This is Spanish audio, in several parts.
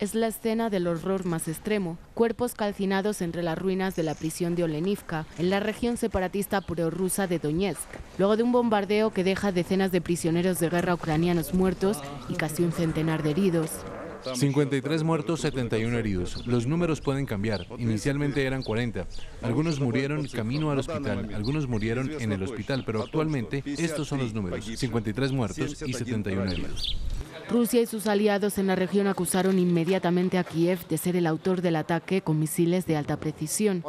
Es la escena del horror más extremo, cuerpos calcinados entre las ruinas de la prisión de Olenivka, en la región separatista prorrusa de Donetsk, luego de un bombardeo que deja decenas de prisioneros de guerra ucranianos muertos y casi un centenar de heridos. 53 muertos, 71 heridos. Los números pueden cambiar. Inicialmente eran 40. Algunos murieron camino al hospital, algunos murieron en el hospital, pero actualmente estos son los números: 53 muertos y 71 heridos. Rusia y sus aliados en la región acusaron inmediatamente a Kiev de ser el autor del ataque con misiles de alta precisión.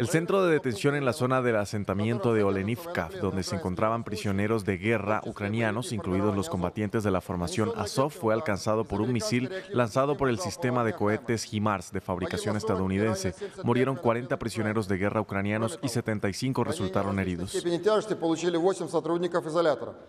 El centro de detención en la zona del asentamiento de Olenivka, donde se encontraban prisioneros de guerra ucranianos, incluidos los combatientes de la formación Azov, fue alcanzado por un misil lanzado por el sistema de cohetes HIMARS de fabricación estadounidense. Murieron 40 prisioneros de guerra ucranianos y 75 resultaron heridos.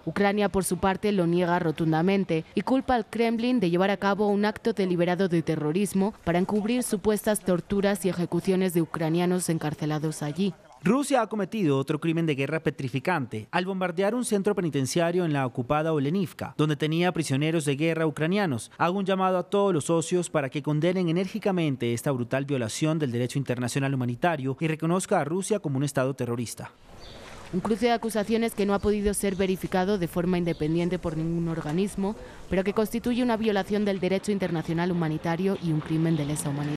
Ucrania, por su parte, lo niega rotundamente y culpa al Kremlin de llevar a cabo un acto deliberado de terrorismo para encubrir supuestas torturas y ejecuciones de ucranianos encarcelados allí. Rusia ha cometido otro crimen de guerra petrificante al bombardear un centro penitenciario en la ocupada Olenivka, donde tenía prisioneros de guerra ucranianos. Hago un llamado a todos los socios para que condenen enérgicamente esta brutal violación del derecho internacional humanitario y reconozca a Rusia como un estado terrorista. Un cruce de acusaciones que no ha podido ser verificado de forma independiente por ningún organismo, pero que constituye una violación del derecho internacional humanitario y un crimen de lesa humanidad.